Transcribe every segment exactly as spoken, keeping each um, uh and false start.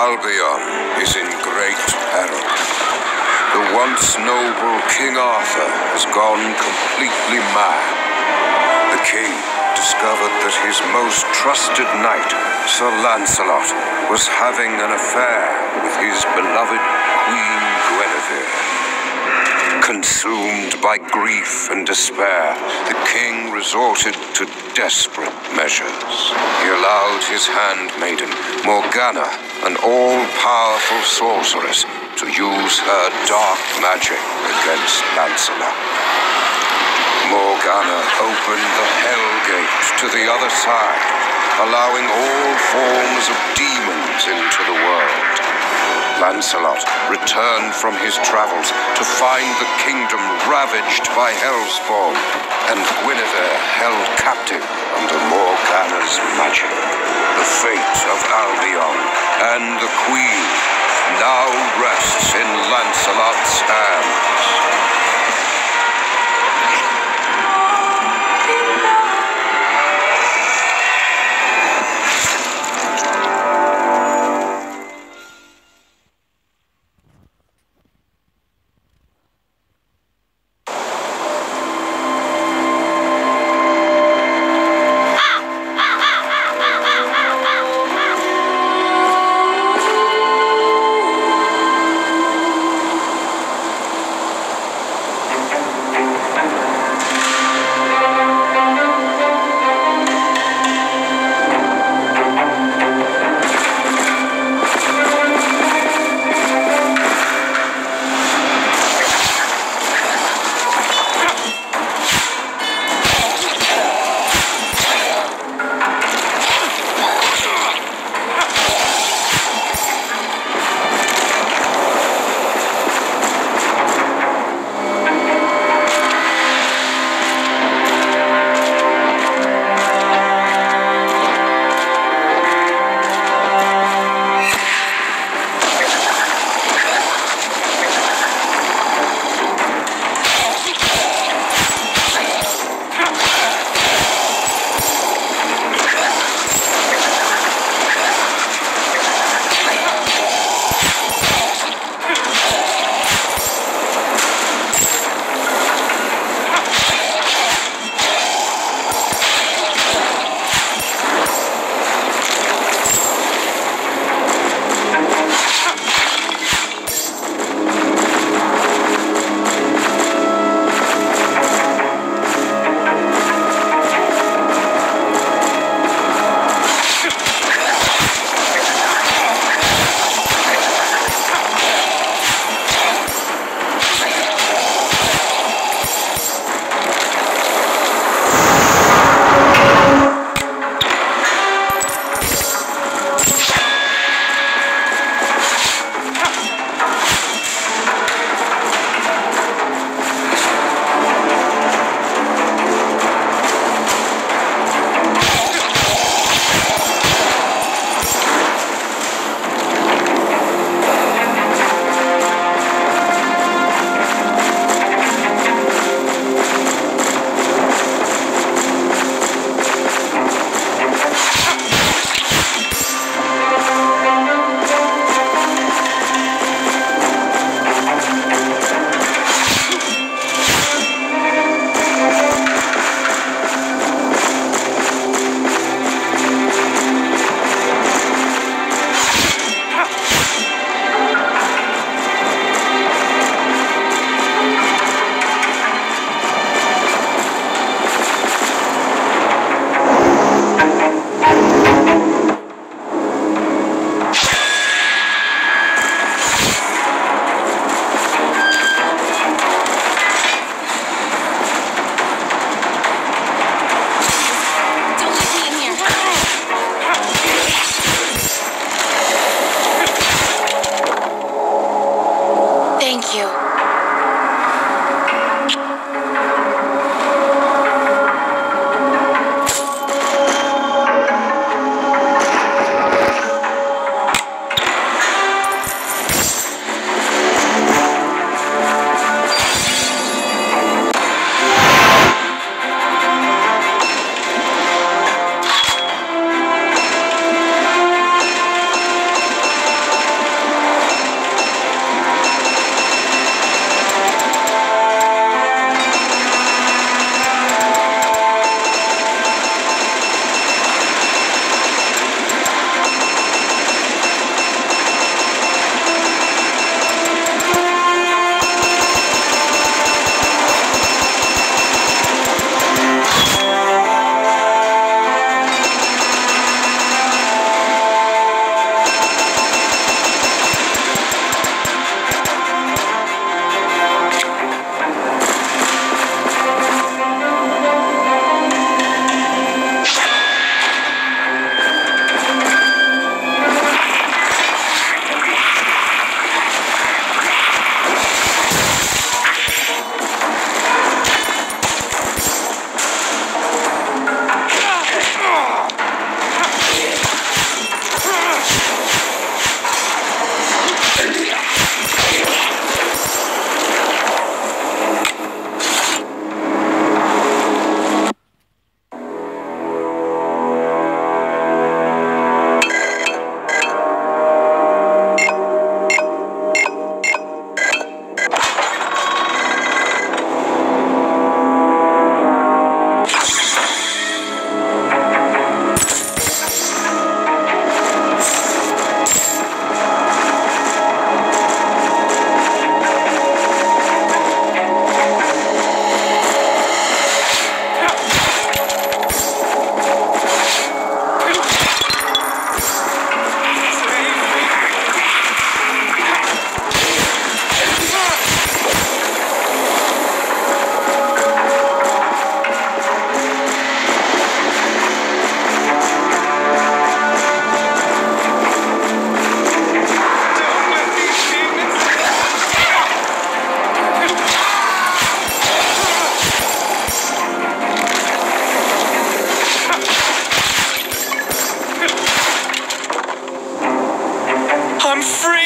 Albion is in great peril. The once noble King Arthur has gone completely mad. The king discovered that his most trusted knight, Sir Lancelot, was having an affair with his beloved Queen Guinevere. Consumed by grief and despair, the king resorted to desperate measures. He allowed his handmaiden, Morgana, an all-powerful sorceress, to use her dark magic against Lancelot. Morgana opened the Hell Gate to the other side, allowing all forms of demons into the world. Lancelot returned from his travels to find the kingdom ravaged by Hell's Fall, and Guinevere held captive under Morgana's magic. The fate of Albion and the Queen now rests in Lancelot's hands. Ha ha ha ha ha ha! I'm free!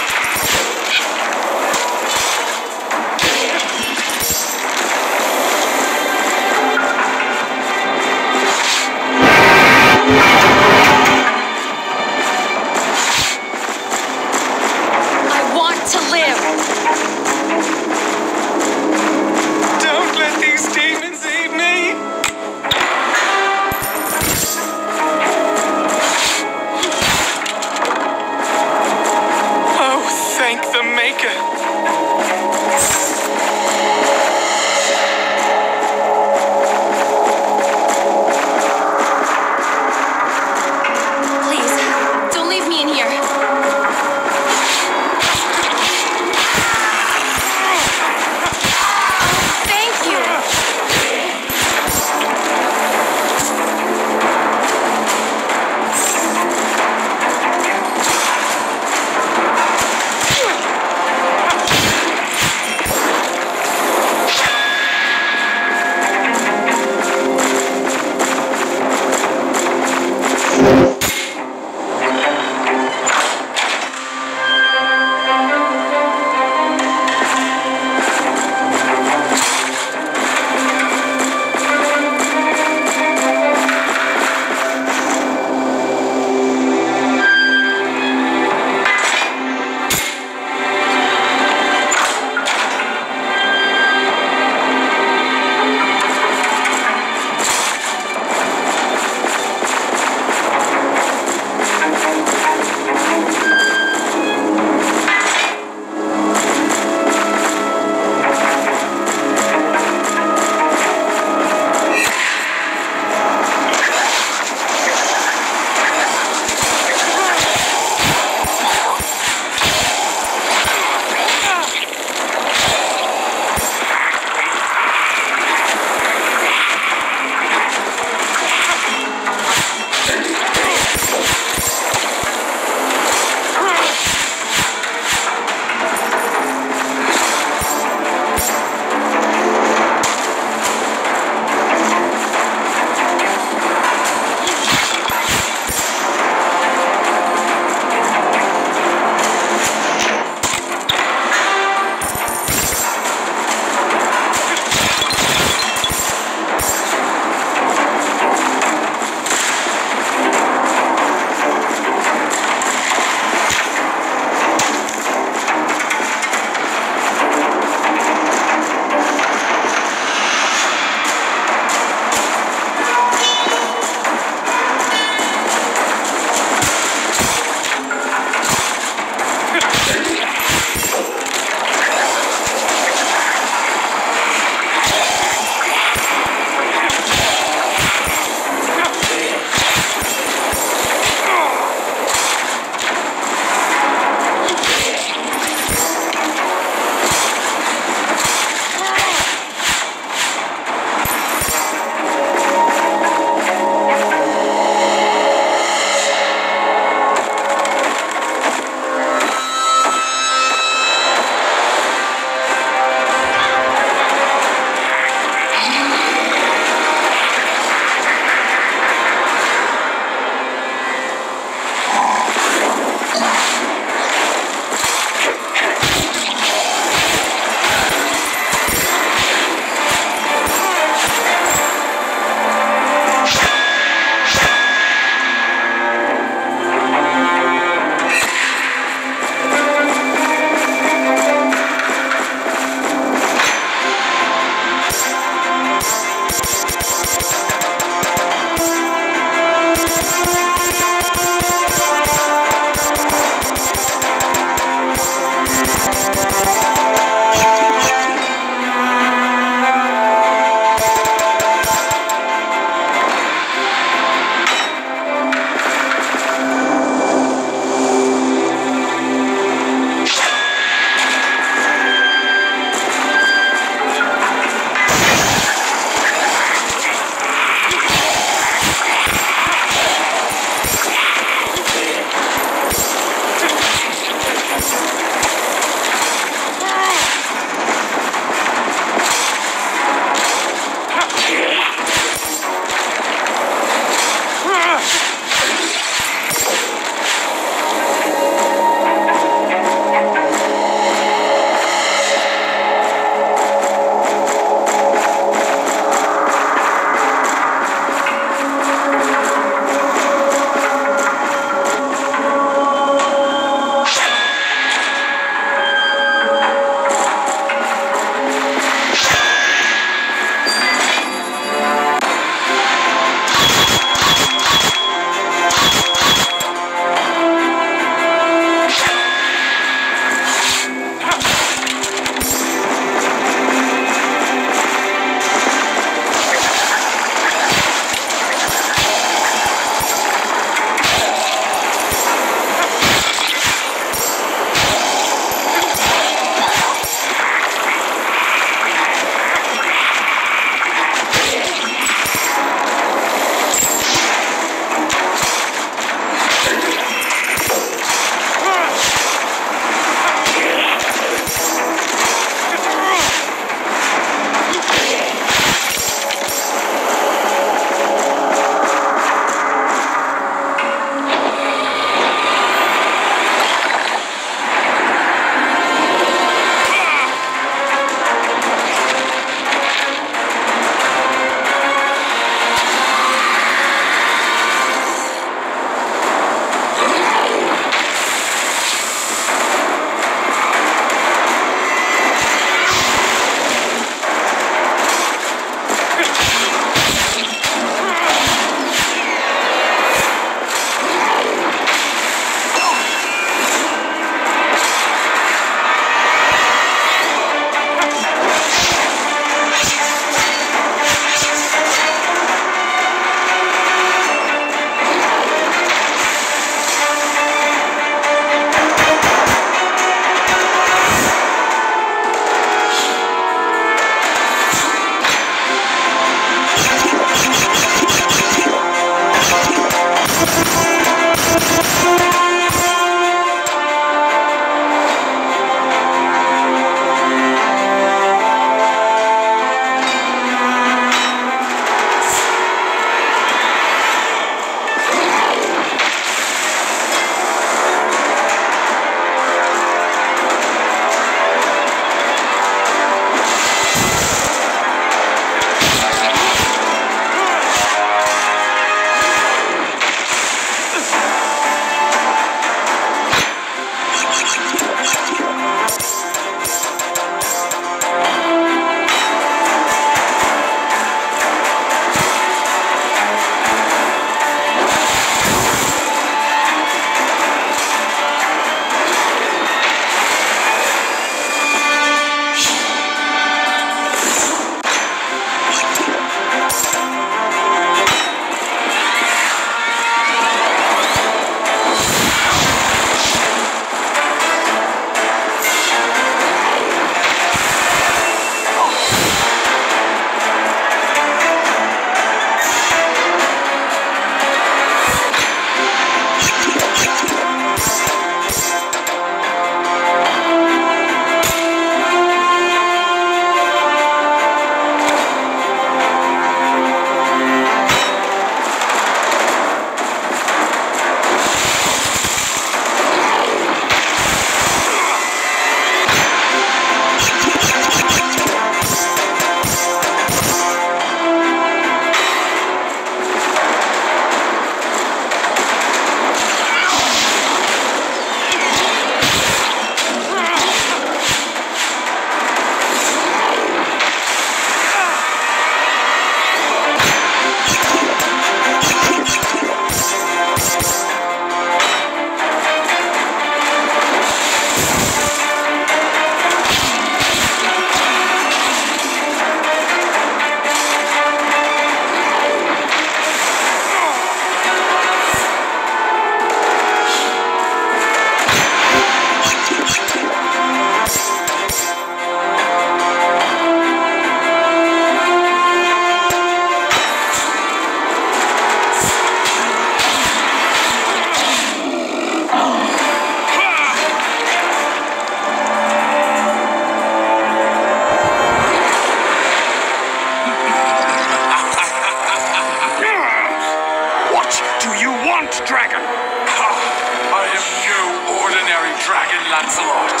Dragon Lancelot.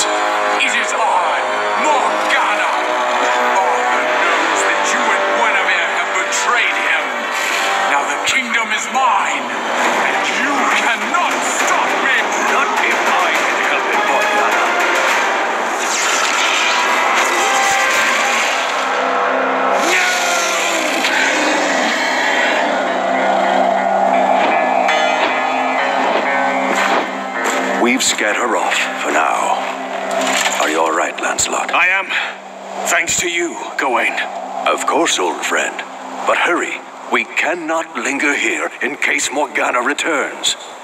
It is I, Morgana. Arthur knows that you and Guinevere have betrayed him. Now the kingdom is mine, and you cannot stop me. Not if I can help it, Morgana. We've scared her off for now. Are you all right, Lancelot? I am. Thanks to you, Gawain. Of course, old friend. But hurry. We cannot linger here in case Morgana returns.